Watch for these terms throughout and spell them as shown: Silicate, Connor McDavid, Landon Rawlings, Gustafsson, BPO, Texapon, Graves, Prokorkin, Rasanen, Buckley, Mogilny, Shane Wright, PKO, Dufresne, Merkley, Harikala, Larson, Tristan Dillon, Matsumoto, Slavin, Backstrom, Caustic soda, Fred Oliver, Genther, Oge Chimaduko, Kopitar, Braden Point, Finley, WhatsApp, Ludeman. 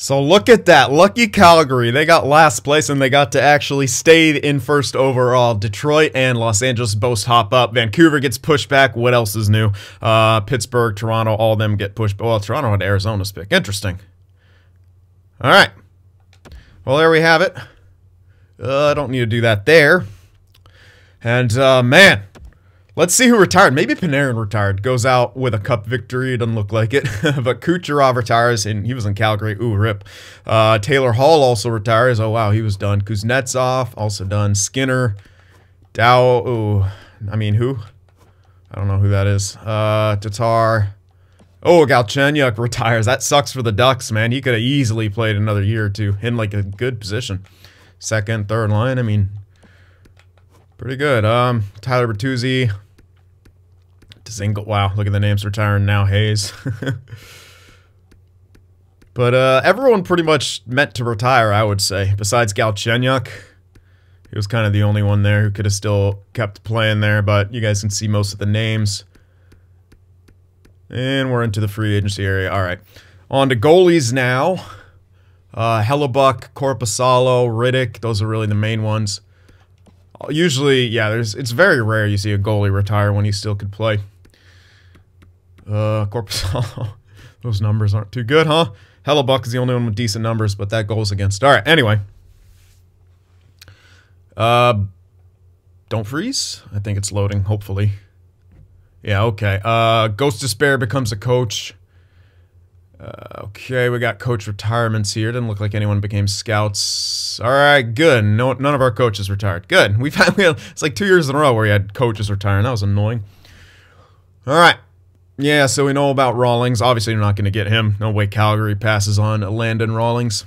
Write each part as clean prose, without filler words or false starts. So look at that. Lucky Calgary. They got last place and they got to actually stay in first overall. Detroit and Los Angeles both hop up. Vancouver gets pushed back. What else is new? Pittsburgh, Toronto, all of them get pushed. Well, Toronto had Arizona's pick. Interesting. All right. Well, there we have it. I don't need to do that there. And, man. Let's see who retired. Maybe Panarin retired. Goes out with a cup victory. Doesn't look like it. But Kucherov retires, and he was in Calgary. Ooh, rip. Taylor Hall also retires. Oh, wow, he was done. Kuznetsov, also done. Skinner. Dow. Ooh. I mean, who? I don't know who that is. Tatar. Oh, Galchenyuk retires. That sucks for the Ducks, man. He could have easily played another year or two in, like, a good position. Second, third line. I mean, pretty good. Tyler Bertuzzi. Single. Wow, look at the names retiring now. Hayes. But everyone pretty much meant to retire, I would say. Besides Galchenyuk. He was kind of the only one there who could have still kept playing there. But you guys can see most of the names. And we're into the free agency area. Alright. On to goalies now. Hellebuck, Korpisalo, Riddick. Those are really the main ones. Usually, yeah, it's very rare you see a goalie retire when he still could play. Korpisalo. Those numbers aren't too good, huh? Hellebuck is the only one with decent numbers, but that goal's against. All right, anyway. Don't freeze. I think it's loading, hopefully. Yeah, okay. Ghost Despair becomes a coach. Okay, we got coach retirements here. Didn't look like anyone became scouts. All right, good. No, none of our coaches retired. Good. We finally had, it's like 2 years in a row where we had coaches retiring. That was annoying. All right. Yeah, so we know about Rawlings. Obviously, you're not going to get him. No way Calgary passes on Landon Rawlings.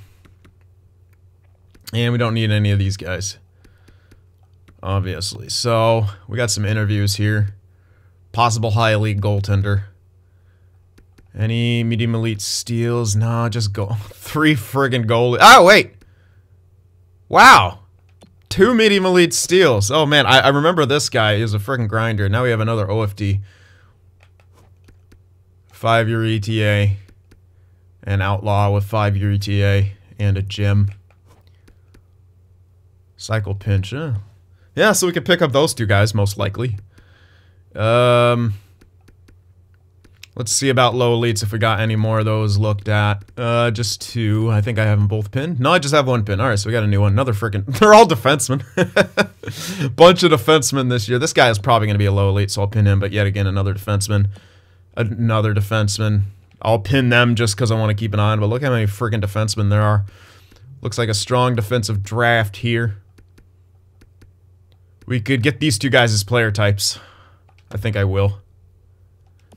And we don't need any of these guys. Obviously. So, we got some interviews here. Possible high elite goaltender. Any medium elite steals? Nah, just go. Three friggin' goalies. Oh, wait. Wow. 2 medium elite steals. Oh, man. I remember this guy. He was a friggin' grinder. Now we have another OFD. 5-year ETA. An outlaw with 5-year ETA. And a gem. Cycle pinch. Huh? Yeah, so we could pick up those 2 guys, most likely. Let's see about low elites if we got any more of those looked at. Just 2. I think I have them both pinned. No, I just have 1 pin. Alright, so we got a new one. Another freaking... They're all defensemen. Bunch of defensemen this year. This guy is probably going to be a low elite, so I'll pin him. But yet again, another defenseman. Another defenseman. I'll pin them just because I want to keep an eye on. But look how many freaking defensemen there are. Looks like a strong defensive draft here. We could get these 2 guys as player types. I think I will.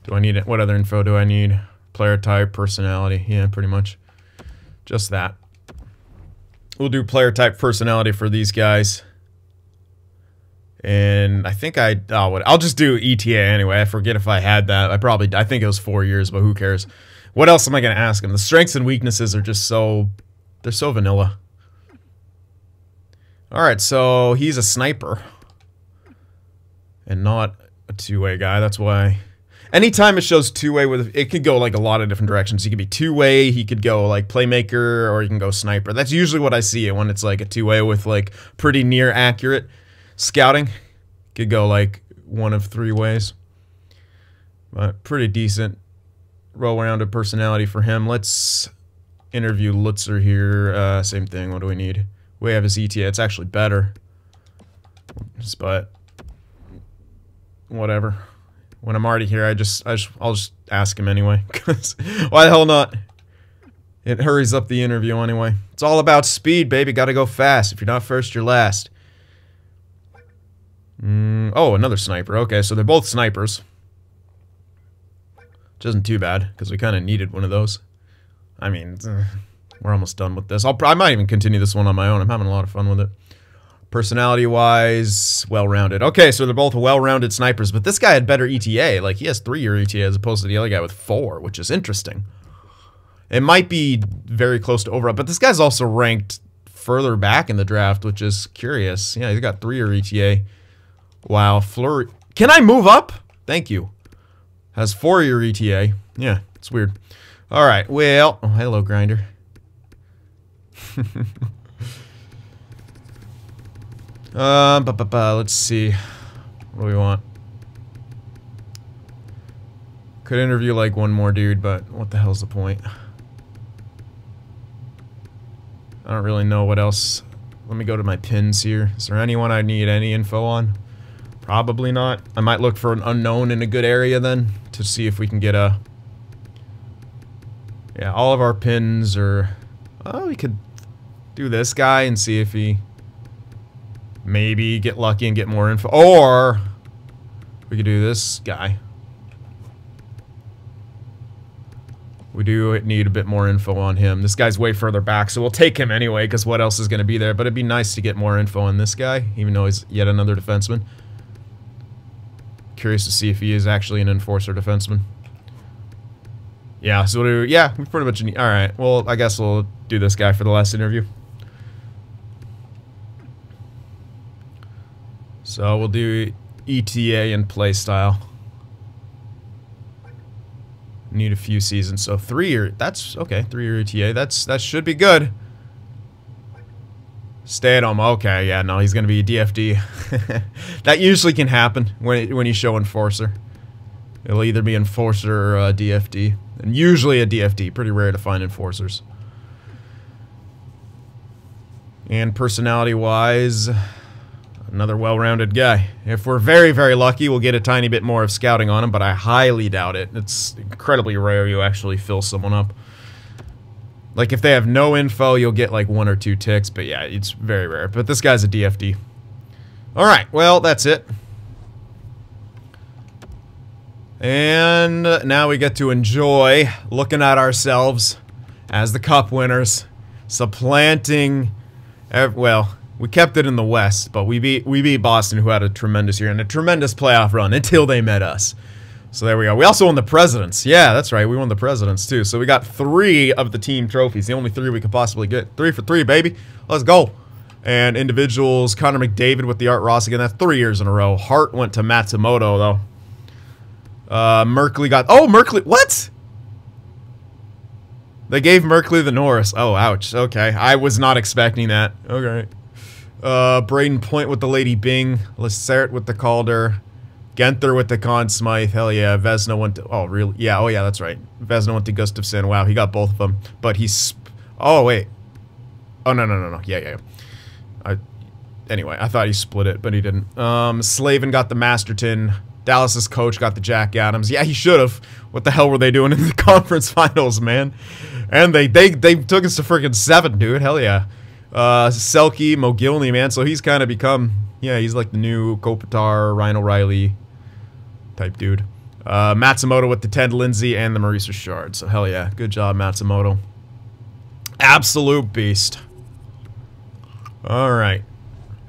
Do I need it? What other info do I need? Player type, personality. Yeah, pretty much. Just that. We'll do player type, personality for these guys. And I think I'll just do ETA anyway. I forget if I had that. I think it was 4 years, but who cares? What else am I going to ask him? The strengths and weaknesses are just so... They're so vanilla. Alright, so he's a sniper. And not a two-way guy. That's why... Anytime it shows two-way, it could go, like, a lot of different directions. He could be two-way, he could go, like, playmaker, or he can go sniper. That's usually what I see when it's, like, a two-way with, like, pretty near accurate scouting. Could go, like, one of 3 ways. But pretty decent, well-rounded personality for him. Let's interview Lutzer here. Same thing. What do we need? We have his ETA. It's actually better. But whatever. When I'm already here, I'll just ask him anyway. Cause why the hell not? It hurries up the interview anyway. It's all about speed, baby. Got to go fast. If you're not first, you're last. Oh, another sniper. Okay, so they're both snipers. Which isn't too bad because we kind of needed one of those. I mean, we're almost done with this. I might even continue this one on my own. I'm having a lot of fun with it. Personality-wise, well-rounded. Okay, so they're both well-rounded snipers, but this guy had better ETA. Like, he has 3-year ETA as opposed to the other guy with 4, which is interesting. It might be very close to overall, but this guy's also ranked further back in the draft, which is curious. Yeah, he's got 3-year ETA. Wow, Fleury. Can I move up? Thank you. Has 4-year ETA. Yeah, it's weird. All right, well... Oh, hello, Grinder. Let's see. What do we want? Could interview like one more dude, but what the hell's the point? I don't really know what else. Let me go to my pins here. Is there anyone I need any info on? Probably not. I might look for an unknown in a good area then to see if we can get a... Yeah, all of our pins are... Oh, we could do this guy and see if he... Maybe get lucky and get more info. Or we could do this guy. We do need a bit more info on him. This guy's way further back, so we'll take him anyway, because what else is going to be there? But it'd be nice to get more info on this guy, even though he's yet another defenseman. Curious to see if he is actually an enforcer defenseman. Yeah, so what do we, yeah, we pretty much need... Alright, well, I guess we'll do this guy for the last interview. So we'll do ETA and play style. Need a few seasons, so 3 year. That's okay. 3 year ETA. That should be good. Stay at home. Okay, yeah. No, he's gonna be a DFD. That usually can happen when you show enforcer. It'll either be enforcer or DFD, and usually a DFD. Pretty rare to find enforcers. And personality wise, another well-rounded guy. If we're very, very lucky, we'll get a tiny bit more of scouting on him, but I highly doubt it. It's incredibly rare you actually fill someone up. Like, if they have no info, you'll get, like, 1 or 2 ticks, but yeah, it's very rare. But this guy's a DFD. Alright, well, that's it. And now we get to enjoy looking at ourselves as the cup winners, supplanting... Well... We kept it in the West, but we beat Boston, who had a tremendous year and a tremendous playoff run until they met us. So there we go. We also won the Presidents. Yeah, that's right. We won the Presidents, too. So we got 3 of the team trophies, the only 3 we could possibly get. 3 for 3, baby. Let's go. And individuals, Connor McDavid with the Art Ross again. That's 3 years in a row. Hart went to Matsumoto, though. Merkley got... Oh, Merkley. What? They gave Merkley the Norris. Oh, ouch. Okay. I was not expecting that. Okay. Braden Point with the Lady Bing, Lacert with the Calder, Genther with the Conn Smythe, hell yeah, Vesna went to, oh really, yeah, oh yeah, that's right, Vesna went to Gustafsson, wow, he got both of them, but he's, oh wait, oh no, yeah, anyway, I thought he split it, but he didn't. Slavin got the Masterton, Dallas's coach got the Jack Adams, yeah, he should've, what the hell were they doing in the conference finals, man, and they took us to freaking 7, dude, hell yeah. Selke, Mogilny, man, so he's kind of become, yeah, he's like the new Kopitar, Ryan O'Reilly type dude. Matsumoto with the Ted Lindsay and the Maurice Richard, so hell yeah, good job, Matsumoto. Absolute beast. Alright.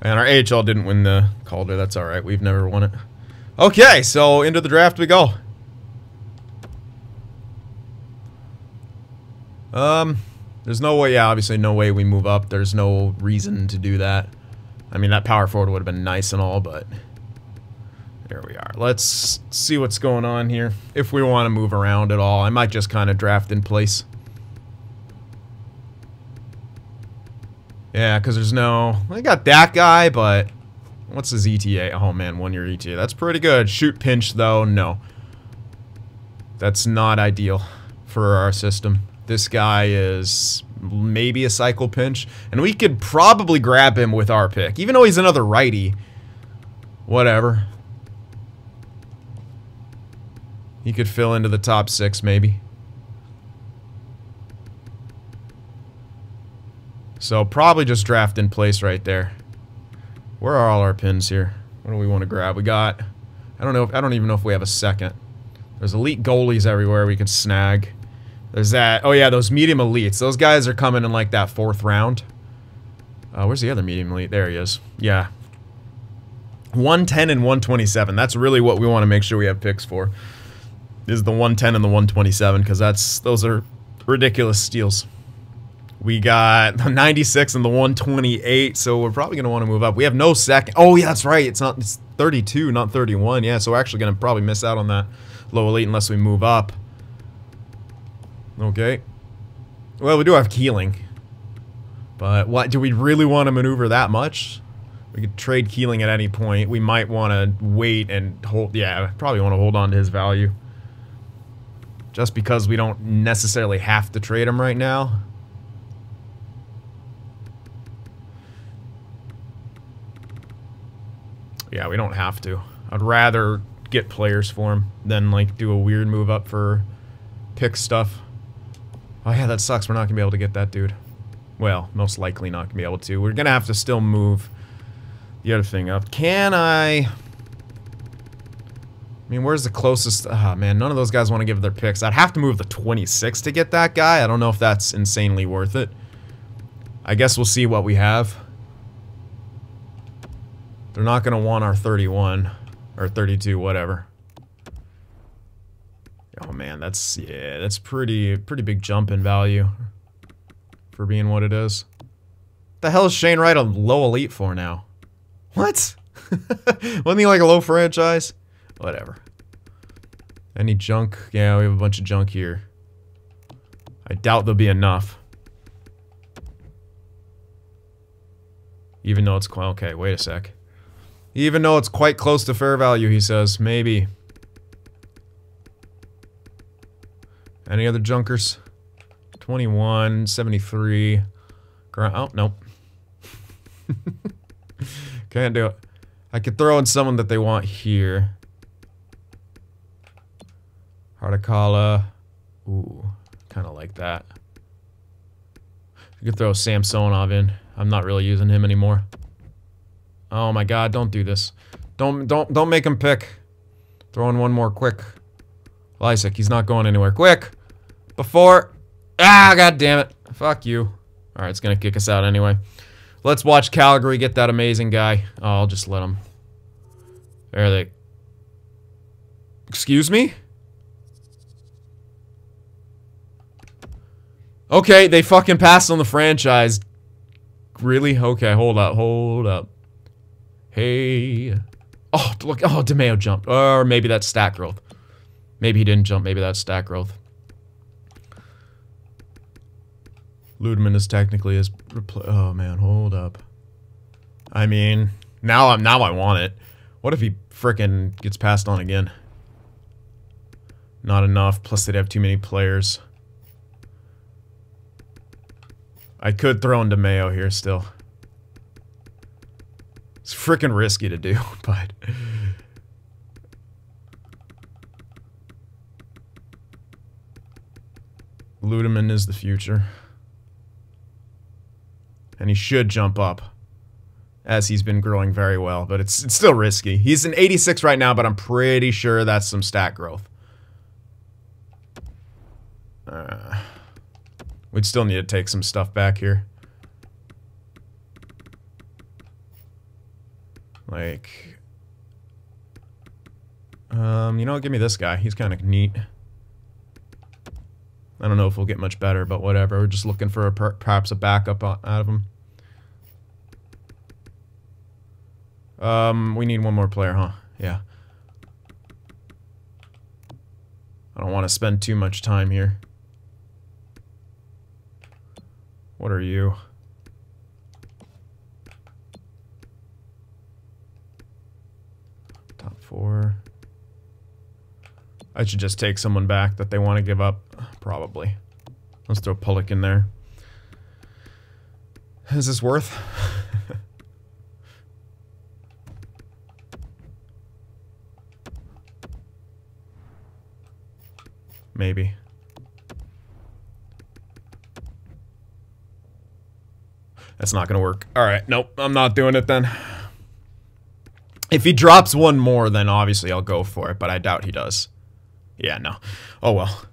And our AHL didn't win the Calder, that's alright, we've never won it. Okay, so into the draft we go. There's no way, yeah, obviously no way we move up. There's no reason to do that. I mean, that power forward would have been nice and all, but... There we are. Let's see what's going on here. If we want to move around at all, I might just kind of draft in place. Yeah, because there's no... I got that guy, but... What's his ETA? Oh, man, 1 year ETA. That's pretty good. Shoot pinch, though, no. That's not ideal for our system. This guy is maybe a cycle pinch, and we could probably grab him with our pick, even though he's another righty. Whatever. He could fill into the top 6, maybe. So probably just draft in place right there. Where are all our pins here? What do we want to grab? We got... I don't know. I don't even know if we have a second. There's elite goalies everywhere we could snag. There's that. Oh, yeah, those medium elites. Those guys are coming in, like, that 4th round. Where's the other medium elite? There he is. Yeah. 110 and 127. That's really what we want to make sure we have picks for. Is the 110 and the 127, because that's... Those are ridiculous steals. We got the 96 and the 128, so we're probably going to want to move up. We have no second... Oh, yeah, that's right. It's not... It's 32, not 31. Yeah, so we're actually going to probably miss out on that low elite unless we move up. Okay. Well, we do have Keeling. But what do we really want to maneuver that much? We could trade Keeling at any point. We might want to wait and hold. Yeah, probably want to hold on to his value. Just because we don't necessarily have to trade him right now. Yeah, we don't have to. I'd rather get players for him than like do a weird move up for pick stuff. Oh yeah, that sucks. We're not gonna be able to get that dude. Well, most likely not gonna be able to. We're gonna have to still move the other thing up. Can I mean, where's the closest? Ah, man, none of those guys want to give their picks. I'd have to move the 26 to get that guy. I don't know if that's insanely worth it. I guess we'll see what we have. They're not going to want our 31 or 32, whatever. Oh man, that's, yeah, that's pretty big jump in value for being what it is. What the hell is Shane Wright a low elite for now? What? Wasn't he like a low franchise? Whatever. Any junk? Yeah, we have a bunch of junk here. I doubt there'll be enough. Even though it's quite, okay, wait a sec. Even though it's quite close to fair value, he says. Maybe. Any other junkers? 21, 73. Oh, nope. Can't do it. I could throw in someone that they want here. Harikala. Ooh, kind of like that. I could throw Samsonov in. I'm not really using him anymore. Oh my god, don't do this. Don't make him pick. Throw in one more quick. Well, Isaac, he's not going anywhere. Quick! Before... Ah, god damn it. Fuck you. Alright, it's gonna kick us out anyway. Let's watch Calgary get that amazing guy. Oh, I'll just let him. There they... Excuse me? Okay, they fucking passed on the franchise. Really? Okay, hold up, hold up. Hey. Oh, look. Oh, DeMeo jumped. Or maybe that's stat growth. Maybe he didn't jump. Maybe that's stat growth. Ludeman is technically his... Oh, man. Hold up. I mean, now I want it. What if he frickin' gets passed on again? Not enough. Plus, they'd have too many players. I could throw in DeMeo here still. It's freaking risky to do, but Ludeman is the future. And he should jump up as he's been growing very well, but it's still risky. He's an 86 right now, but I'm pretty sure that's some stat growth. We'd still need to take some stuff back here. Like, you know, give me this guy. He's kind of neat. I don't know if we'll get much better, but whatever. We're just looking for a, perhaps a backup out of him. We need one more player, huh? Yeah. I don't want to spend too much time here. What are you? Four. I should just take someone back that they want to give up, probably. Let's throw Pulick in there. Is this worth? Maybe. That's not gonna work. All right, nope, I'm not doing it then. If he drops one more, then obviously I'll go for it, but I doubt he does. Yeah, no. Oh, well.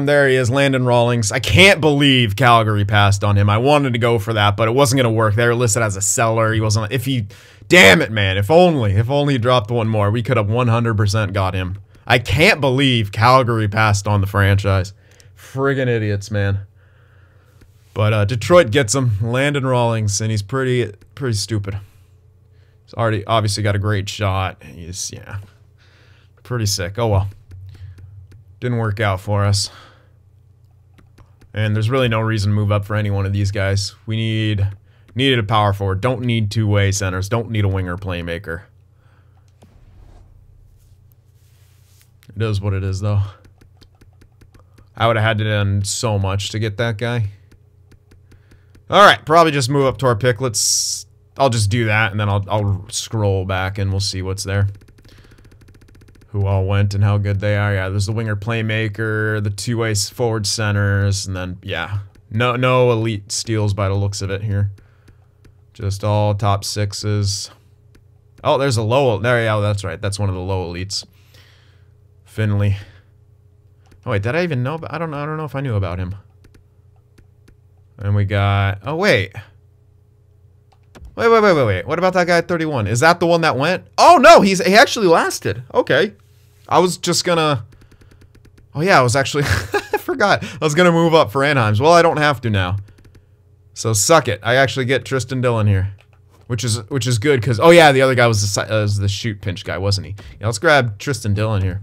There he is, Landon Rawlings. I can't believe Calgary passed on him. I wanted to go for that, but it wasn't going to work. They were listed as a seller. He wasn't... If he... Damn it, man. If only he dropped one more, we could have 100% got him. I can't believe Calgary passed on the franchise. Friggin' idiots, man. But Detroit gets him, Landon Rawlings, and he's pretty stupid. He's already obviously got a great shot. He's, yeah, pretty sick. Oh well. Didn't work out for us. And there's really no reason to move up for any one of these guys. We needed a power forward. Don't need two-way centers. Don't need a winger playmaker. It is what it is, though. I would have had to done so much to get that guy. Alright, probably just move up to our pick. Let's... I'll just do that, and then I'll scroll back, and we'll see what's there. Who all went and how good they are. Yeah, there's the winger playmaker, the two-way forward centers, and then, yeah. No elite steals by the looks of it here. Just all top sixes. Oh, there's a low... There, yeah, that's right. That's one of the low elites. Finley. Oh, wait, did I even know about... I don't know if I knew about him. And we got... Oh, wait. Wait. What about that guy at 31? Is that the one that went? Oh, no, he actually lasted. Okay. I was just gonna... Oh, yeah, I was actually... I forgot. I was gonna move up for Anaheim's. Well, I don't have to now. So, suck it. I actually get Tristan Dillon here. Which is good, because... Oh, yeah, the other guy was the shoot pinch guy, wasn't he? Yeah, let's grab Tristan Dillon here.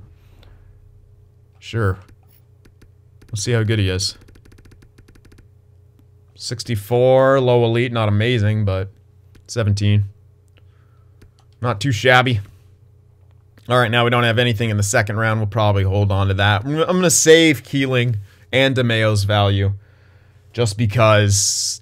Sure. Let's see how good he is. 64, low elite, not amazing, but... 17. Not too shabby. Alright, now we don't have anything in the second round. We'll probably hold on to that. I'm going to save Keeling and DeMeo's value just because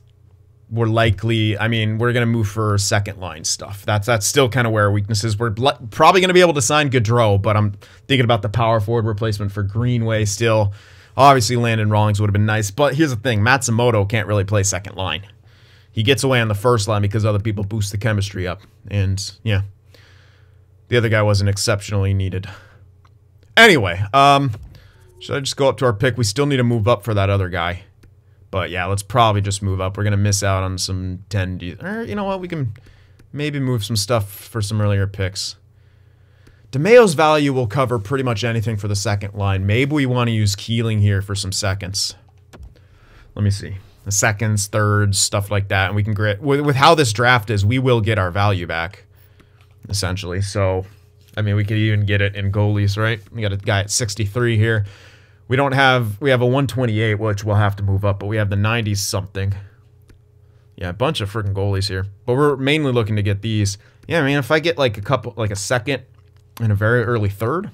we're likely... I mean, we're going to move for second line stuff. That's still kind of where our weakness is. We're probably going to be able to sign Gaudreau, but I'm thinking about the power forward replacement for Greenway still. Obviously, Landon Rawlings would have been nice, but here's the thing. Matsumoto can't really play second line. He gets away on the first line because other people boost the chemistry up. And, yeah. The other guy wasn't exceptionally needed. Anyway, should I just go up to our pick? We still need to move up for that other guy. But, yeah, let's probably just move up. We're going to miss out on some 10... you know what? We can maybe move some stuff for some earlier picks. DeMeo's value will cover pretty much anything for the second line. Maybe we want to use Keeling here for some seconds. Let me see. The seconds, thirds, stuff like that, and we can grit with how this draft is. We will get our value back, essentially. So, I mean, we could even get it in goalies, right? We got a guy at 63 here. We don't have. We have a 128, which we'll have to move up, but we have the 90 something. Yeah, a bunch of freaking goalies here, but we're mainly looking to get these. Yeah, I mean, if I get like a couple, like a second and a very early third,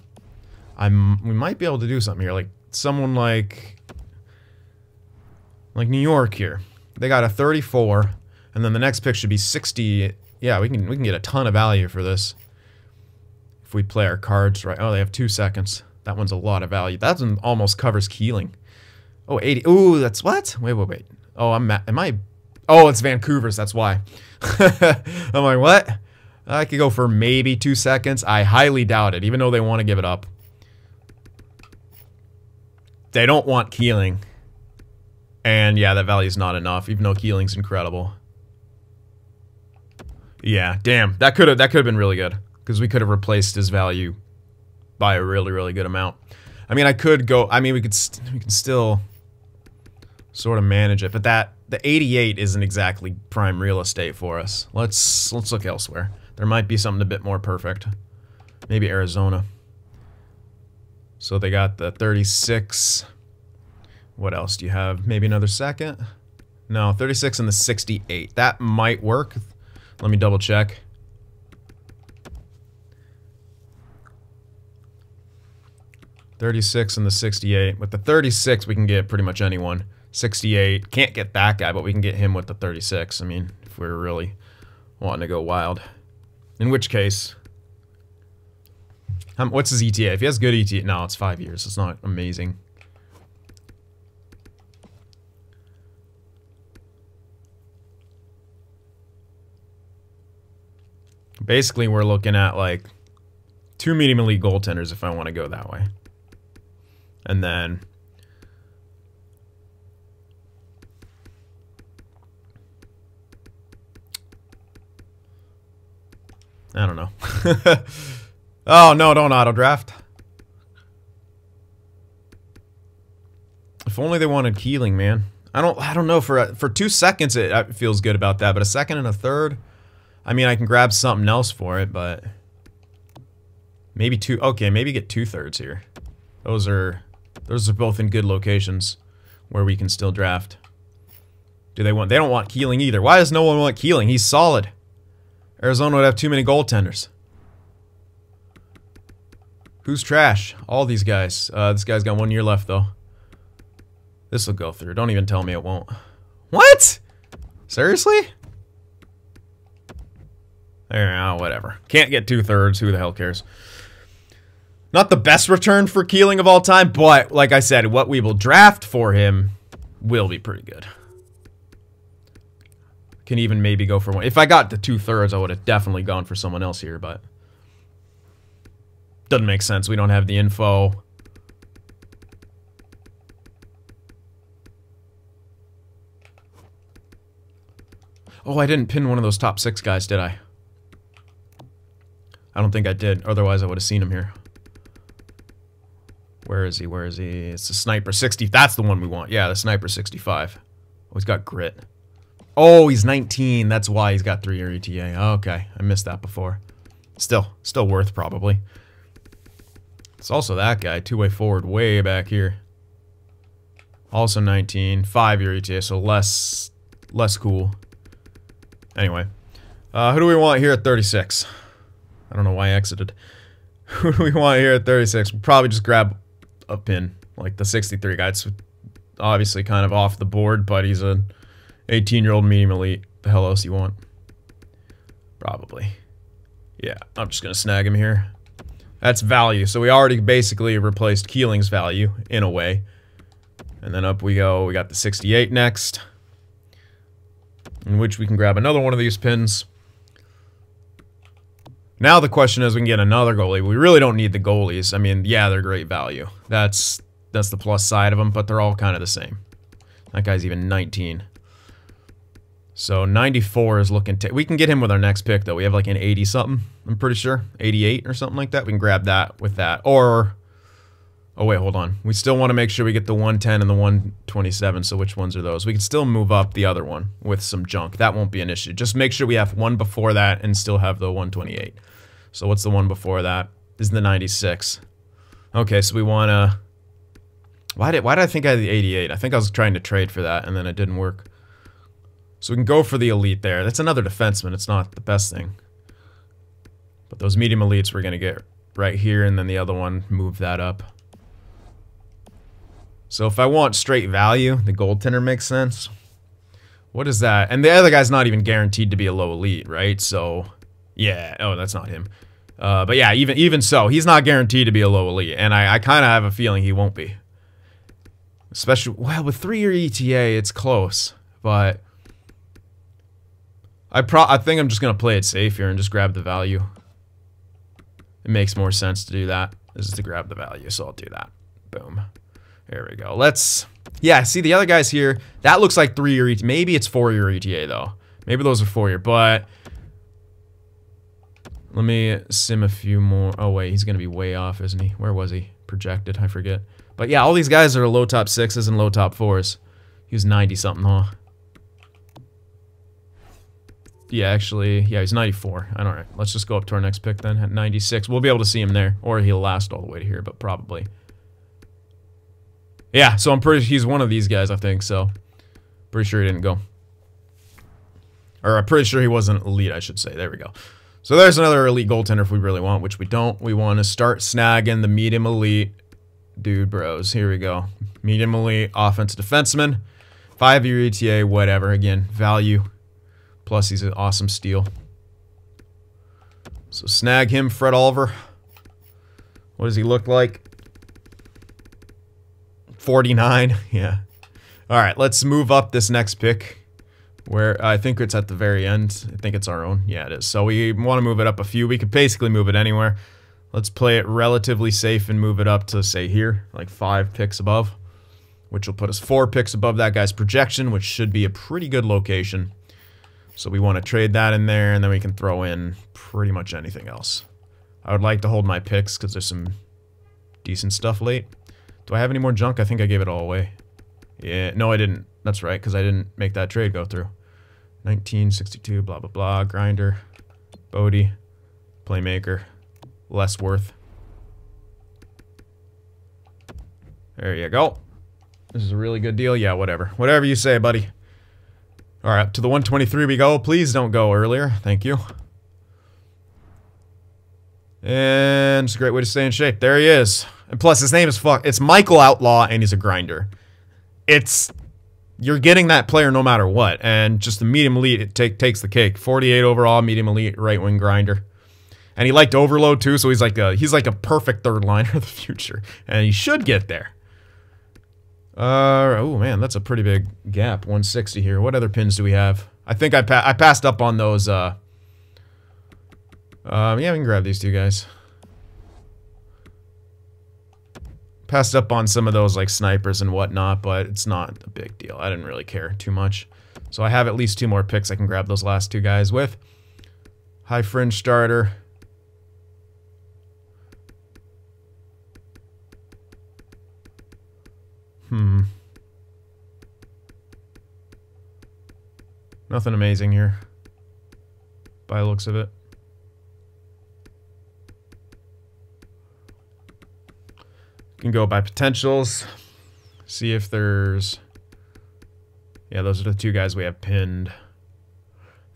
we might be able to do something here, like someone like. Like New York here. They got a 34, and then the next pick should be 60. Yeah, we can get a ton of value for this. If we play our cards right. Oh, they have 2 seconds. That one's a lot of value. That one almost covers Keeling. Oh, 80. Ooh, that's what? Wait. Oh, oh, it's Vancouver's, that's why. I'm like, what? I could go for maybe 2 seconds. I highly doubt it, even though they want to give it up. They don't want Keeling. And, yeah, that value's not enough, even though Keeling's incredible. Yeah, damn. That could have been really good, because we could have replaced his value by a really, really good amount. I mean, I could go... I mean, we can still sort of manage it, but that... The 88 isn't exactly prime real estate for us. Let's look elsewhere. There might be something a bit more perfect. Maybe Arizona. So they got the 36... What else do you have? Maybe another second? No, 36 and the 68. That might work. Let me double check. $36 and the 68. With the 36, we can get pretty much anyone. 68. Can't get that guy, but we can get him with the 36. I mean, if we're really wanting to go wild. In which case... What's his ETA? If he has good ETA... No, it's 5 years. It's not amazing. Basically, we're looking at, like, 2 medium elite goaltenders if I want to go that way. And then... I don't know. Oh, no, don't auto-draft. If only they wanted Keeling, man. I don't know. For 2 seconds, it feels good about that. But a second and a third... I mean, I can grab something else for it, but maybe okay, maybe get 2 thirds here. Those are both in good locations. where we can still draft. Do they want? They don't want Keeling either. Why does no one want Keeling? He's solid. Arizona would have too many goaltenders. Who's trash? All these guys. This guy's got 1 year left, though. This will go through. Don't even tell me it won't. What? Seriously? Oh, whatever. Can't get 2/3. Who the hell cares? Not the best return for Keeling of all time, but like I said, what we will draft for him will be pretty good. Can even maybe go for one. If I got the 2/3, I would have definitely gone for someone else here, but doesn't make sense. We don't have the info. Oh, I didn't pin one of those top 6 guys, did I? I don't think I did. Otherwise, I would have seen him here. Where is he? Where is he? It's a sniper 60. That's the one we want. Yeah, the sniper 65. Oh, he's got grit. Oh, he's 19. That's why he's got 3-year ETA. Okay, I missed that before. Still worth probably. It's also that guy, two-way forward, way back here. Also 19, 5-year ETA, so less cool. Anyway, who do we want here at 36? I don't know why I exited. Who do we want here at 36? We'll probably just grab a pin, like the 63 guy. It's obviously kind of off the board, but he's an 18-year-old medium elite. The hell else you want? Probably. Yeah, I'm just going to snag him here. That's value. So we already basically replaced Keeling's value, in a way. And then up we go. We got the 68 next. In which we can grab another one of these pins. Now the question is, we can get another goalie. We really don't need the goalies. I mean, yeah, they're great value. That's the plus side of them, but they're all kind of the same. That guy's even 19. So 94 is looking... We can get him with our next pick, though. We have like an 80-something, I'm pretty sure. 88 or something like that. We can grab that with that. Or... Oh, wait, hold on. We still want to make sure we get the 110 and the 127, so which ones are those? We can still move up the other one with some junk. That won't be an issue. Just make sure we have one before that and still have the 128. So what's the one before that? This is the 96. Okay, so we want to... Why did I think I had the 88? I think I was trying to trade for that, and then it didn't work. So we can go for the elite there. That's another defenseman. It's not the best thing. But those medium elites we're going to get right here, and then the other one, move that up. So if I want straight value, the goaltender makes sense. What is that? And the other guy's not even guaranteed to be a low elite, right? So, yeah. Oh, that's not him. But yeah, even so, he's not guaranteed to be a low elite. And I kind of have a feeling he won't be. Especially, well, with 3-year ETA, it's close. But I think I'm just going to play it safe here and just grab the value. It makes more sense to do that. This is to grab the value, so I'll do that. Boom. There we go. Let's, yeah, see the other guys here. That looks like 3-year ETA. Maybe it's 4-year ETA, though. Maybe those are 4-year, but let me sim a few more. Oh, wait, he's going to be way off, isn't he? Where was he? Projected, I forget. But yeah, all these guys are low top 6s and low top 4s. He was 90-something, huh? Yeah, actually, yeah, he's 94. All right, let's just go up to our next pick then at 96. We'll be able to see him there, or he'll last all the way to here, but probably. Yeah, so I'm pretty sure he's one of these guys, I think, so. Pretty sure he didn't go. Or I'm pretty sure he wasn't elite, I should say. There we go. So there's another elite goaltender if we really want, which we don't. We want to start snagging the medium elite dude bros. Here we go. Medium elite offensive defenseman. 5-year ETA, whatever. Again, value. Plus, he's an awesome steal. So snag him, Fred Oliver. What does he look like? 49, yeah. All right, let's move up this next pick where I think it's at the very end. I think it's our own. Yeah, it is. So we want to move it up a few. We could basically move it anywhere. Let's play it relatively safe and move it up to, say, here, like 5 picks above, which will put us 4 picks above that guy's projection, which should be a pretty good location. So we want to trade that in there, and then we can throw in pretty much anything else. I would like to hold my picks because there's some decent stuff late. Do I have any more junk? I think I gave it all away. Yeah, no, I didn't. That's right, because I didn't make that trade go through. 1962, blah, blah, blah. Grinder, Bodie, Playmaker, Less Worth. There you go. This is a really good deal. Yeah, whatever. Whatever you say, buddy. All right, up to the 123 we go. Please don't go earlier. Thank you. And it's a great way to stay in shape. There he is. And plus, his name is It's Michael Outlaw, and he's a grinder. You're getting that player no matter what. And just the medium elite, it takes the cake. 48 overall, medium elite, right wing grinder. And he liked overload too, so he's like a perfect third liner of the future. And he should get there. Oh man, that's a pretty big gap. 160 here. What other pins do we have? I think I passed up on those. Yeah, we can grab these two guys. Passed up on some of those like snipers and whatnot, but it's not a big deal. I didn't really care too much. So I have at least two more picks I can grab those last two guys with. High fringe starter. Nothing amazing here, by the looks of it. Can go by potentials. See if there's... Yeah, those are the two guys we have pinned.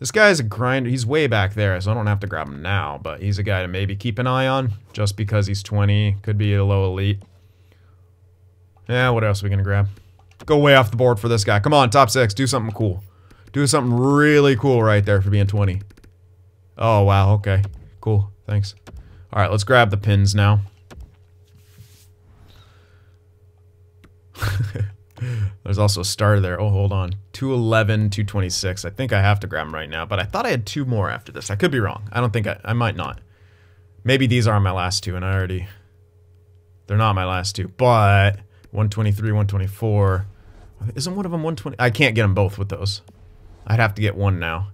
This guy's a grinder. He's way back there, so I don't have to grab him now, but he's a guy to maybe keep an eye on, just because he's 20. Could be a low elite. Yeah, what else are we going to grab? Go way off the board for this guy. Come on, top six. Do something cool. Do something really cool right there for being 20. Oh, wow. Okay. Cool. Thanks. All right, let's grab the pins now. There's also a star there. Oh, hold on. 211, 226. I think I have to grab them right now, but I thought I had two more after this. I could be wrong. I don't think I might not. Maybe these are my last two, and I already... They're not my last two, but... 123, 124. Isn't one of them 120? I can't get them both with those. I'd have to get one now.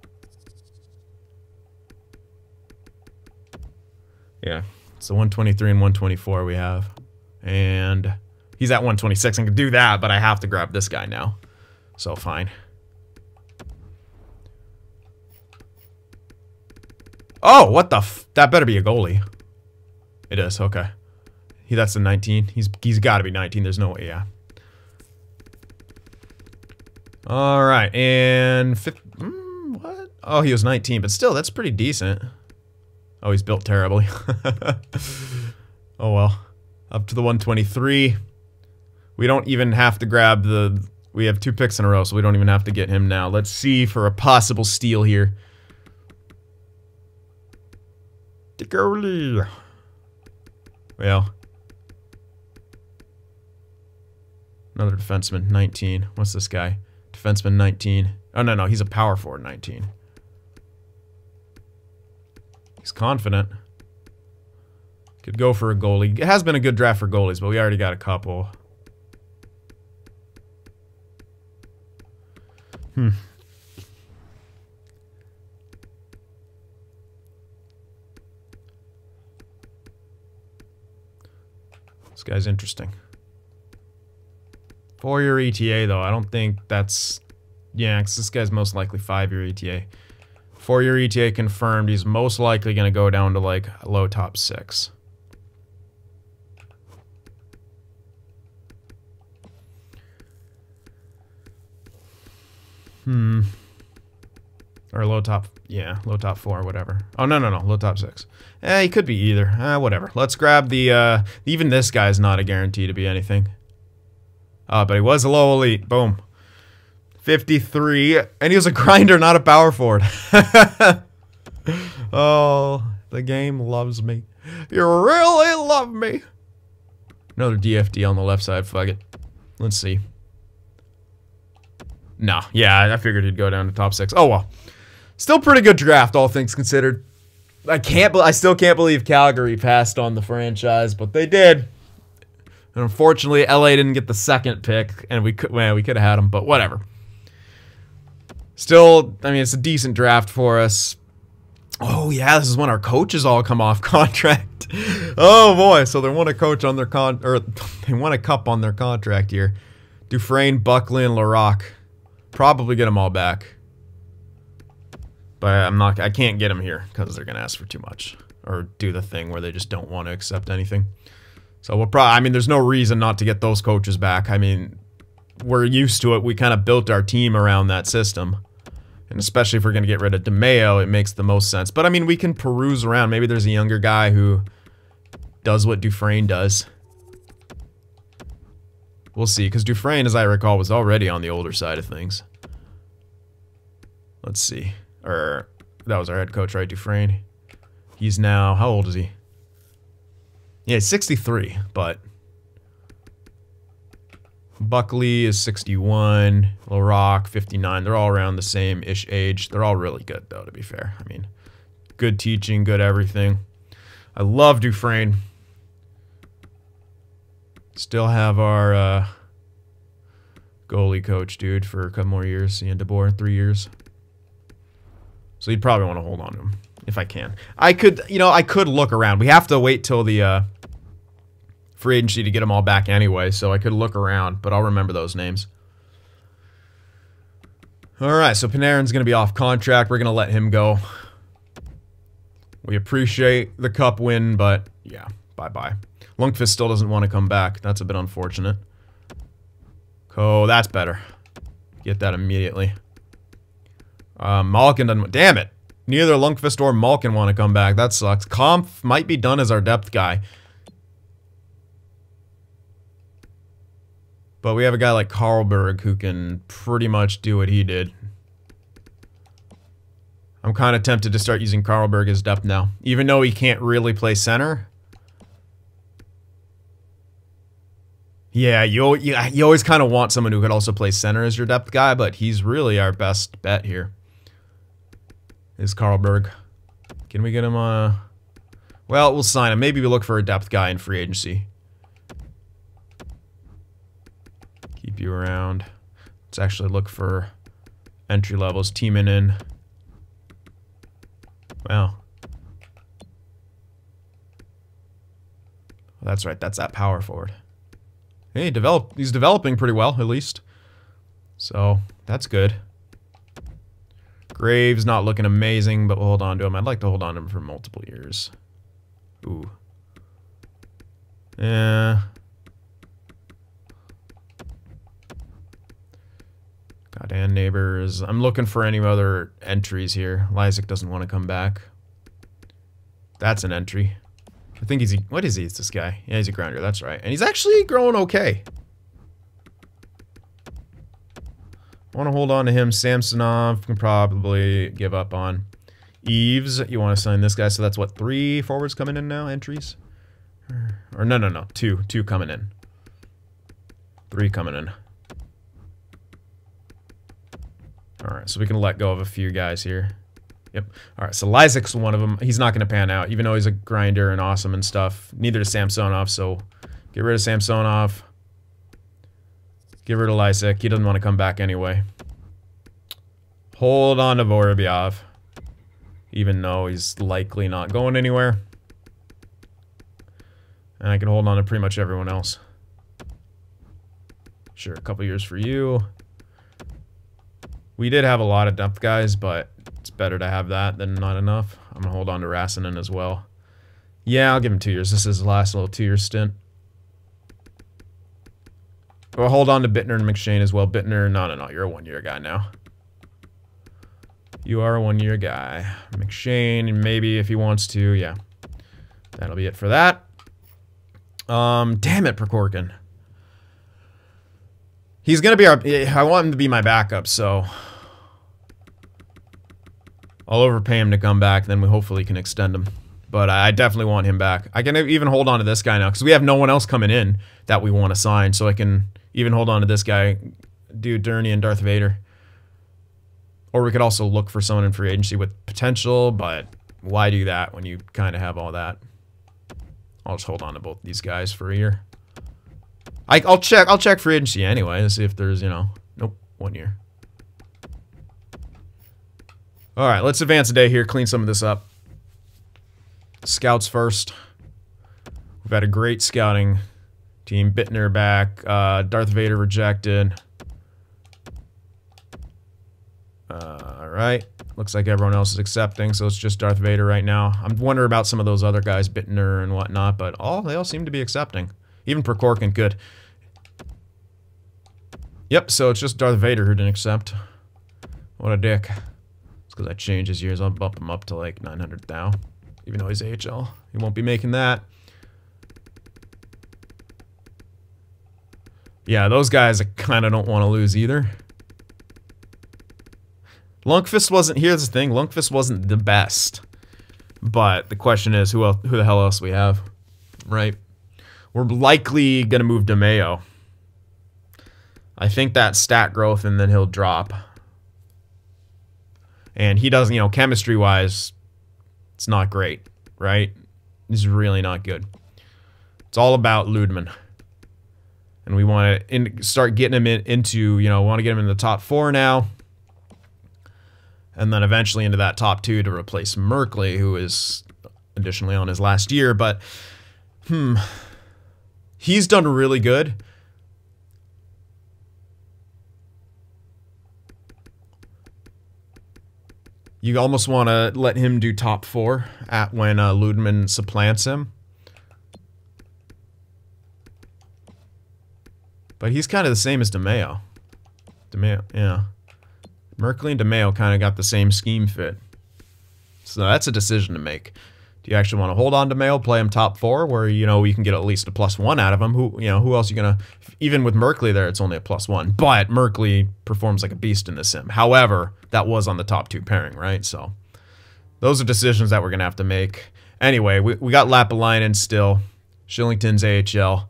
Yeah. So 123 and 124 we have. And he's at 126. I can do that, but I have to grab this guy now. So fine. Oh, what the f... That better be a goalie. It is. Okay. That's the 19. He's got to be 19. There's no way. Yeah. All right. And fifth. What? Oh, he was 19, but still, that's pretty decent. Oh, he's built terribly. Oh, well. Up to the 123. We don't even have to grab the... We have two picks in a row, so we don't even have to get him now. Let's see for a possible steal here. The goalie. Well... Another defenseman, 19. What's this guy? Defenseman, 19. Oh, no, no. He's a power forward, 19. He's confident. Could go for a goalie. It has been a good draft for goalies, but we already got a couple. This guy's interesting. 4-year ETA, though. I don't think that's... Yeah, because this guy's most likely 5-year ETA. 4-year ETA confirmed. He's most likely going to go down to, like, low top 6. Or low top... Yeah, low top 4, whatever. Oh, no, no, no. Low top 6. Eh, he could be either. Whatever. Let's grab the... even this guy's not a guarantee to be anything. But he was a low elite. Boom. 53. And he was a grinder, not a power forward. Oh, the game loves me. You really love me. Another DFD on the left side. Fuck it. Let's see. Nah. Yeah, I figured he'd go down to top 6. Oh, well. Still pretty good draft, all things considered. I still can't believe Calgary passed on the franchise, but they did. And unfortunately, LA didn't get the second pick, and we could have had him, but whatever. Still, I mean, it's a decent draft for us. Oh yeah, this is when our coaches all come off contract. Oh boy, so they want a coach on their they want a cup on their contract here. Dufresne, Buckley, and Laroque. Probably get them all back, but I can't get them here because they're gonna ask for too much or do the thing where they just don't want to accept anything. So we'll probably, I mean, there's no reason not to get those coaches back. I mean, we're used to it. We kind of built our team around that system. And especially if we're going to get rid of DeMeo, it makes the most sense. But, I mean, we can peruse around. Maybe there's a younger guy who does what Dufresne does. We'll see, because Dufresne, as I recall, was already on the older side of things. Let's see. Or, that was our head coach, right, Dufresne? He's now, how old is he? Yeah, he's 63, but... Buckley is 61, Laroque 59. They're all around the same-ish age. They're all really good, though, to be fair. I mean, good teaching, good everything. I love Dufresne. Still have our goalie coach, dude, for a couple more years. Ian DeBoer, 3 years. So you'd probably want to hold on to him, if I can. I could, you know, I could look around. We have to wait till the... free agency to get them all back anyway, so I could look around, but I'll remember those names. All right, so Panarin's going to be off contract. We're going to let him go. We appreciate the cup win, but yeah, bye-bye. Lundqvist still doesn't want to come back. That's a bit unfortunate. Oh, that's better. Get that immediately. Malkin doesn't... Damn it! Neither Lundqvist or Malkin want to come back. That sucks. Kampf might be done as our depth guy. But we have a guy like Karlberg who can pretty much do what he did. I'm kind of tempted to start using Karlberg as depth now. Even though he can't really play center. Yeah, you always kind of want someone who could also play center as your depth guy, but he's really our best bet here. Is Karlberg. Can we get him a... Well, we'll sign him. Maybe we look for a depth guy in free agency. Keep you around. Let's actually look for entry levels. Teaming in. Wow. That's right. That's that power forward. Hey, he's developing pretty well, at least. So, that's good. Graves not looking amazing, but we'll hold on to him. I'd like to hold on to him for multiple years. Ooh. Yeah. Goddamn neighbors. I'm looking for any other entries here. Lysak doesn't want to come back. That's an entry. I think he's... What is he? It's this guy. Yeah, he's a grounder. That's right. And he's actually growing okay. I want to hold on to him. Samsonov can probably give up on. Eves, you want to sign this guy. So that's what, 3 forwards coming in now? Entries? Or no. 2. 2 coming in. 3 coming in. Alright, so we can let go of a few guys here. Yep. Alright, so Lysak's one of them. He's not going to pan out, even though he's a grinder and awesome and stuff. Neither does Samsonov, so get rid of Samsonov. Get rid of Lysak. He doesn't want to come back anyway. Hold on to Vorobyev, even though he's likely not going anywhere. And I can hold on to pretty much everyone else. Sure, a couple years for you. We did have a lot of depth guys, but it's better to have that than not enough. I'm gonna hold on to Rasanen as well. Yeah, I'll give him 2 years. This is his last little 2-year stint. We'll hold on to Bittner and McShane as well. Bittner, no, you're a 1-year guy now. You are a 1-year guy. McShane, maybe if he wants to, yeah. That'll be it for that. Damn it, Prokorkin. He's gonna be our... I want him to be my backup, so... I'll overpay him to come back, then we hopefully can extend him. But I definitely want him back. I can even hold on to this guy now, because we have no one else coming in that we want to sign, so I can even hold on to this guy, Dude, Dernier and Darth Vader. Or we could also look for someone in free agency with potential, but why do that when you kind of have all that? I'll just hold on to both these guys for a year. I'll check free agency anyway to see if there's, you know... Nope, 1 year. Alright, let's advance a day here, clean some of this up. Scouts first. We've had a great scouting team. Bittner back. Darth Vader rejected. Alright. Looks like everyone else is accepting, so it's just Darth Vader right now. I'm wondering about some of those other guys, Bittner and whatnot, but they all seem to be accepting. Even Prokorkin, good. Yep, so it's just Darth Vader who didn't accept. What a dick. It's because I changed his years. I'll bump him up to like 900 now. Even though he's AHL. He won't be making that. Yeah, those guys I kind of don't want to lose either. Lundqvist wasn't... Here's the thing. Lundqvist wasn't the best. But the question is, who the hell else we have? Right? We're likely going to move DeMeo. I think that stat growth, and then he'll drop. And he doesn't... You know, chemistry-wise, it's not great. Right? It's really not good. It's all about Ludeman. And we want to start getting him into... You know, we want to get him in the top four now. And then eventually into that top two to replace Merkley, who is additionally on his last year. But, he's done really good. You almost want to let him do top four at when Ludeman supplants him. But he's kind of the same as DeMeo. DeMeo, yeah. Merkley and DeMeo kind of got the same scheme fit. So that's a decision to make. Do you actually want to hold on to DeMeo, play him top four, where, you know, you can get at least a +1 out of him? Who else are you going to... Even with Merkley there, it's only a +1. But Merkley performs like a beast in this sim. However, that was on the top two pairing, right? So those are decisions that we're going to have to make. Anyway, we got Lapelainen still. Shillington's AHL.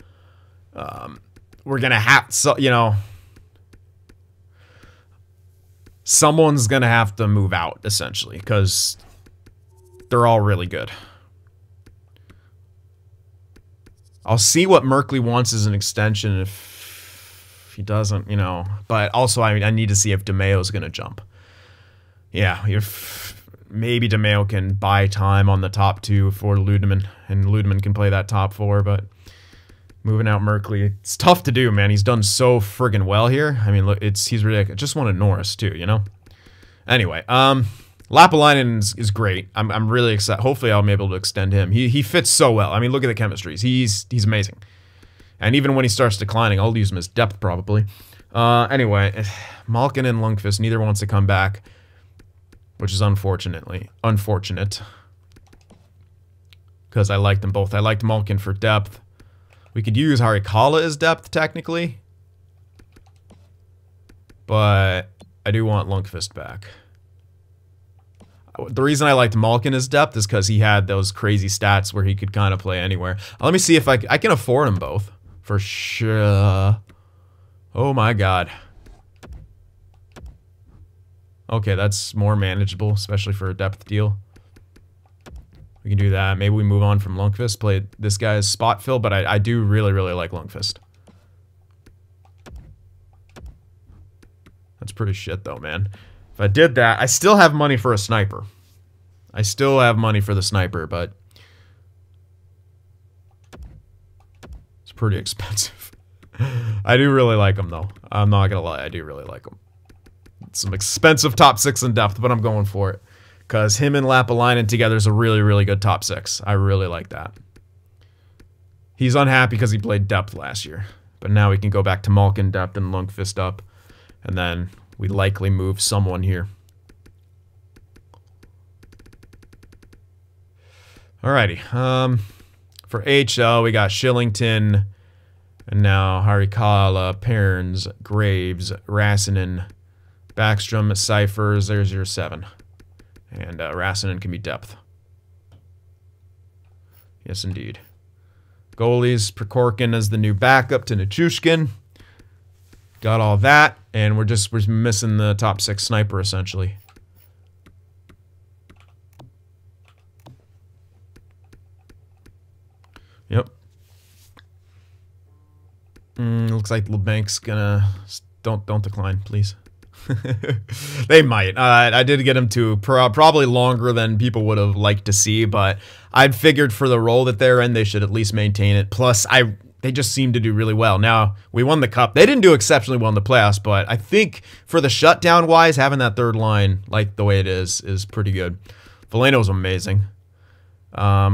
We're going to have... So, you know... Someone's going to have to move out, essentially, because they're all really good. I'll see what Merkley wants as an extension if he doesn't, you know. But also, I mean, I need to see if DeMeo's going to jump. Yeah, if maybe DeMeo can buy time on the top two for Ludeman, and Ludeman can play that top four, but... Moving out Merkley, it's tough to do, man. He's done so friggin' well here. I mean, look, he's ridiculous. I just wanted Norris too, you know. Anyway, Lapelainen is great. I'm really excited. Hopefully, I'll be able to extend him. He fits so well. I mean, look at the chemistries. He's amazing. And even when he starts declining, I'll use him as depth probably. Anyway, Malkin and Lundqvist, neither wants to come back, which is unfortunate because I liked them both. I liked Malkin for depth. We could use Harikala as depth, technically. But I do want Lundqvist back. The reason I liked Malkin as depth is because he had those crazy stats where he could kind of play anywhere. Let me see if I can afford them both. For sure. Oh my god. Okay, that's more manageable, especially for a depth deal. We can do that. Maybe we move on from Lundqvist, play this guy's spot fill, but I do really, really like Lundqvist. That's pretty shit, though, man. If I did that, I still have money for a sniper. I still have money for the sniper, but... It's pretty expensive. I do really like him, though. I'm not gonna lie, I do really like him. It's some expensive top six in depth, but I'm going for it. Because him and Lapelainen together is a really, really good top six. I really like that. He's unhappy because he played depth last year. But now we can go back to Malkin depth and Lundqvist up. And then we likely move someone here. Alrighty. For HL, we got Shillington. And now Harikala, Perns, Graves, Rasanen, Backstrom, Cyphers. There's your 7. And Rasanen can be depth. Yes, indeed. Goalies, Prokorkin as the new backup to Nichushkin. Got all that, and we're missing the top six sniper, essentially. Yep. Looks like LeBanc's gonna... Don't decline, please. They might. I did get him to probably longer than people would have liked to see, but I'd figured for the role that they're in, they should at least maintain it. Plus, they just seem to do really well. Now, we won the cup. They didn't do exceptionally well in the playoffs, but I think for the shutdown-wise, having that third line like the way it is pretty good. Valeno's amazing. But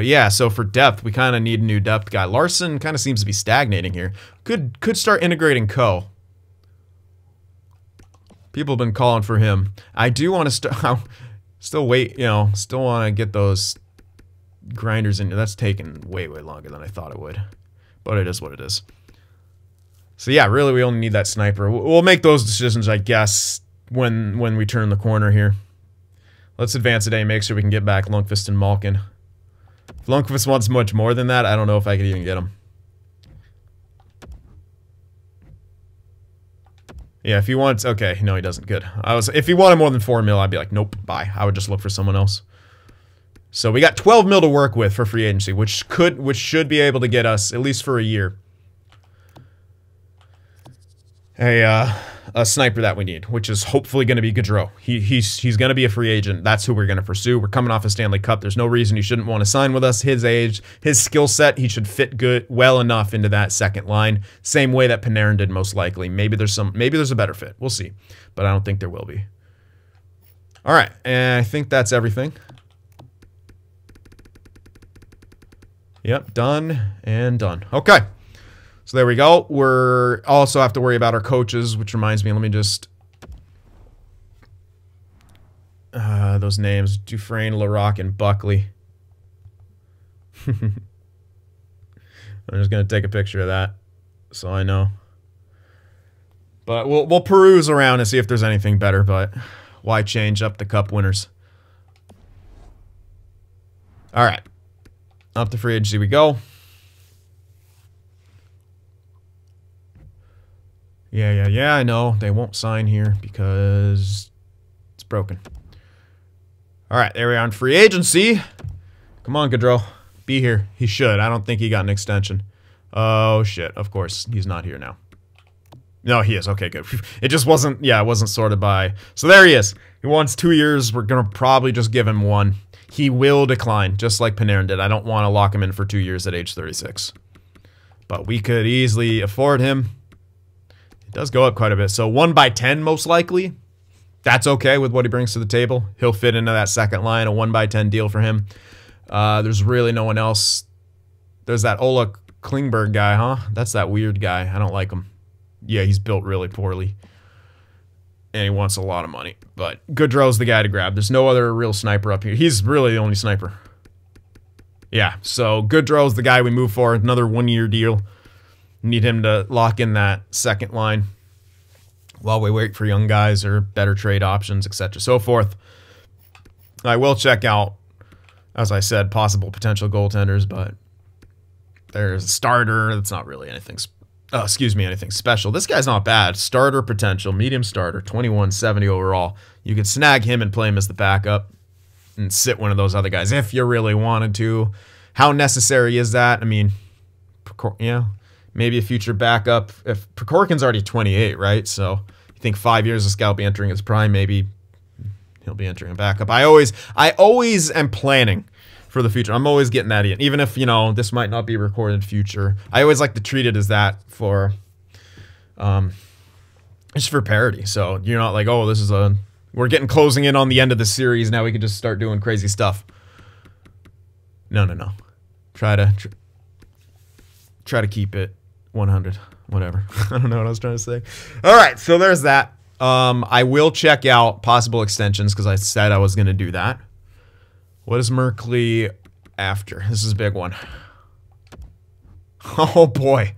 yeah, so for depth, we kind of need a new depth guy. Larson kind of seems to be stagnating here. Could start integrating Ko. People have been calling for him. I do want to still want to get those grinders in. That's taken way, way longer than I thought it would. But it is what it is. So yeah, really we only need that sniper. We'll make those decisions, I guess, when we turn the corner here. Let's advance today and make sure we can get back Lundqvist and Malkin. If Lundqvist wants much more than that, I don't know if I could even get him. Yeah, if he wants... Okay, no, he doesn't. Good. If he wanted more than 4 mil, I'd be like, nope, bye. I would just look for someone else. So we got 12 mil to work with for free agency, which should be able to get us, at least for a year, a sniper that we need, which is hopefully going to be Gaudreau. He's going to be a free agent. That's who we're going to pursue. We're coming off a Stanley Cup. There's no reason he shouldn't want to sign with us. His age, his skill set, he should fit well enough into that second line, same way that Panarin did most likely. Maybe there's a better fit. We'll see, but I don't think there will be. All right, and I think that's everything. Yep, done and done. Okay. So there we go. We're also have to worry about our coaches, which reminds me, let me just... those names, Dufresne, Laroque, and Buckley. I'm just going to take a picture of that so I know. But we'll peruse around and see if there's anything better, but why change up the cup winners? All right. Up the free agency we go. Yeah, I know. They won't sign here because it's broken. All right, there we are on free agency. Come on, Gaudreau. Be here. He should. I don't think he got an extension. Oh, shit. Of course. He's not here now. No, he is. Okay, good. It just wasn't, yeah, it wasn't sorted by. So there he is. He wants 2 years. We're going to probably just give him one. He will decline, just like Panarin did. I don't want to lock him in for 2 years at age 36. But we could easily afford him. Does go up quite a bit. So 1 by 10 most likely. That's okay with what he brings to the table. He'll fit into that second line, a 1 by 10 deal for him. There's really no one else. There's that Ola Klingberg guy, huh? That's that weird guy. I don't like him. Yeah, he's built really poorly. And he wants a lot of money. But Gaudreau's the guy to grab. There's no other real sniper up here. He's really the only sniper. Yeah, so Gaudreau's the guy we move for. Another 1 year deal. Need him to lock in that second line while we wait for young guys or better trade options, etc. so forth. I will check out, as I said, possible potential goaltenders, but there's a starter. That's not really anything, anything special. This guy's not bad. Starter potential, medium starter, 2170 overall. You could snag him and play him as the backup and sit one of those other guys if you really wanted to. How necessary is that? I mean, yeah. Maybe a future backup. If Prokorkin's already 28, right? So you think 5 years this guy will be entering his prime. Maybe he'll be entering a backup. I always am planning for the future. I'm always getting that in. Even if, you know, this might not be recorded future. I always like to treat it as that for, just for parody. So you're not like, oh, this is a, we're getting closing in on the end of the series. Now we can just start doing crazy stuff. No. Try to keep it 100, whatever. I don't know what I was trying to say. All right, so there's that. I will check out possible extensions because I said I was going to do that. What is Merkley after? This is a big one. Oh, boy.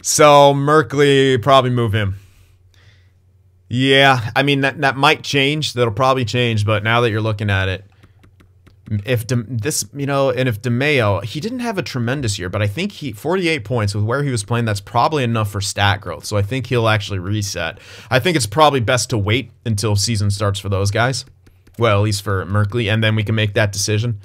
So Merkley, probably move him. Yeah, I mean, that might change. That'll probably change, but now that you're looking at it, if DeMelo, he didn't have a tremendous year, but I think he 48 points with where he was playing. That's probably enough for stat growth. So I think he'll actually reset. I think it's probably best to wait until season starts for those guys. Well, at least for Merkley, and then we can make that decision.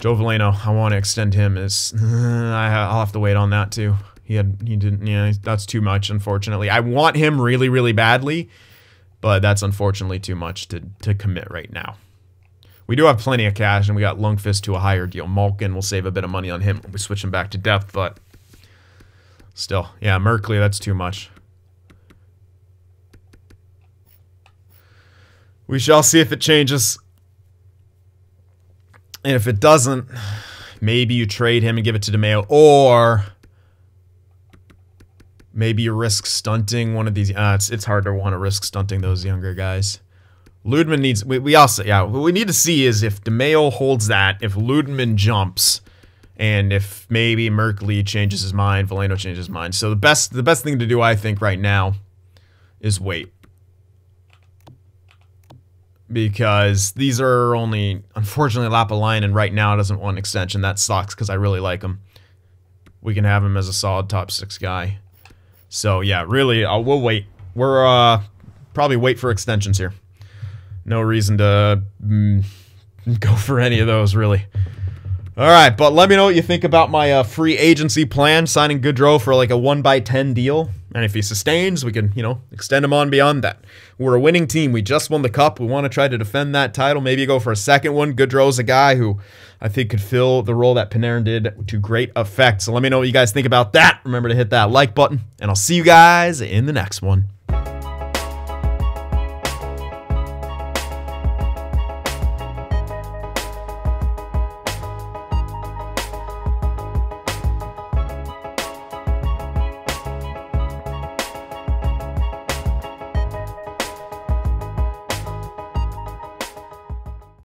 Joe Valeno, I want to extend him. I'll have to wait on that too. Yeah, that's too much, unfortunately. I want him really, really badly, but that's unfortunately too much to commit right now. We do have plenty of cash, and we got Lundqvist to a higher deal. Malkin will save a bit of money on him. We switch him back to depth, but still. Yeah, Merkley, that's too much. We shall see if it changes. And if it doesn't, maybe you trade him and give it to DeMeo, or... Maybe you risk stunting one of these. It's hard to want to risk stunting those younger guys. Ludeman needs. We also, yeah, what we need to see is if DeMeo holds that, if Ludeman jumps, and if maybe Merkley changes his mind, Valeno changes his mind. So the best thing to do, I think, right now is wait. Because these are only, unfortunately, Lapelainen right now doesn't want an extension. That sucks because I really like him. We can have him as a solid top six guy. So yeah, really, we'll wait. We're probably wait for extensions here. No reason to go for any of those, really. All right, but let me know what you think about my free agency plan, signing Gaudreau for like a 1-by-10 deal. And if he sustains, we can, you know, extend him on beyond that. We're a winning team. We just won the cup. We want to try to defend that title. Maybe go for a second one. Gaudreau's a guy who I think could fill the role that Panarin did to great effect. So let me know what you guys think about that. Remember to hit that like button, and I'll see you guys in the next one.